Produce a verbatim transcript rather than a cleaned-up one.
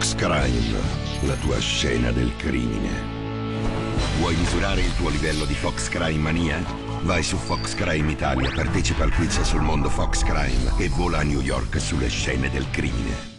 FoxCrime, la tua scena del crimine. Vuoi misurare il tuo livello di FoxCrime Mania? Vai su FoxCrime Italia, partecipa al quiz sul mondo FoxCrime e vola a New York sulle scene del crimine.